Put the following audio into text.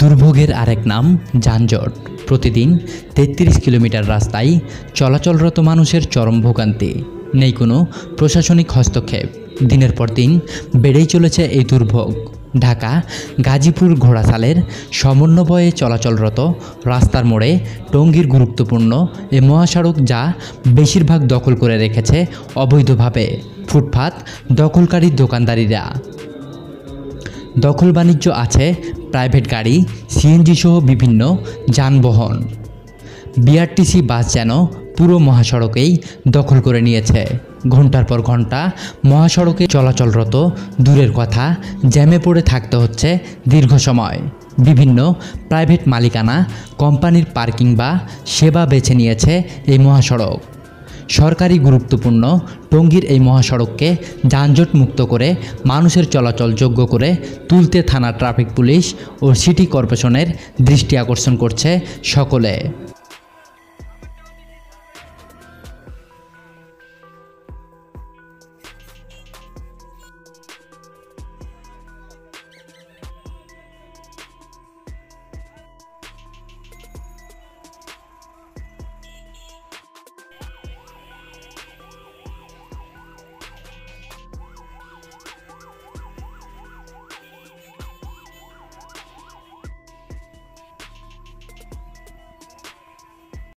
দুর্ভোগের আরেক নাম যানজট। প্রতিদিন ৩৩ কিলোমিটার রাস্তায় চলাচলরত মানুষের চরম ভোগান্তি, নেই কোনো প্রশাসনিক হস্তক্ষেপ। দিনের পর দিন বেড়েই চলেছে এই দুর্ভোগ। ঢাকা গাজীপুর ঘোড়াসালের সমন্বয়ে চলাচলরত রাস্তার মোড়ে টঙ্গীর গুরুত্বপূর্ণ এ মহাসড়ক, যা বেশিরভাগ দখল করে রেখেছে অবৈধভাবে ফুটপাত দখলকারী দোকানদারিরা। দখল বাণিজ্য আছে প্রাইভেট গাড়ি, সিএনজি সহ বিভিন্ন যানবাহন। বিআরটিসি বাস যেন পুরো মহাসড়কেই দখল করে নিয়েছে। ঘণ্টার পর ঘণ্টা মহাসড়কে চলাচলরত দূরের কথা, জ্যামে পড়ে থাকতে হচ্ছে দীর্ঘ সময়। বিভিন্ন প্রাইভেট মালিকানা কোম্পানির পার্কিং বা সেবা বেছে নিয়েছে এই মহাসড়ক। সরকারি গুরুত্বপূর্ণ টঙ্গীর এই মহাসড়ককে যানজট মুক্ত করে মানুষের চলাচলযোগ্য করে তুলতে থানা, ট্রাফিক পুলিশ ও সিটি কর্পোরেশনের দৃষ্টি আকর্ষণ করছে সকলে।